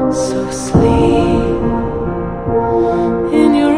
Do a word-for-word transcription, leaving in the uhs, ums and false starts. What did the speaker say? So sleep in your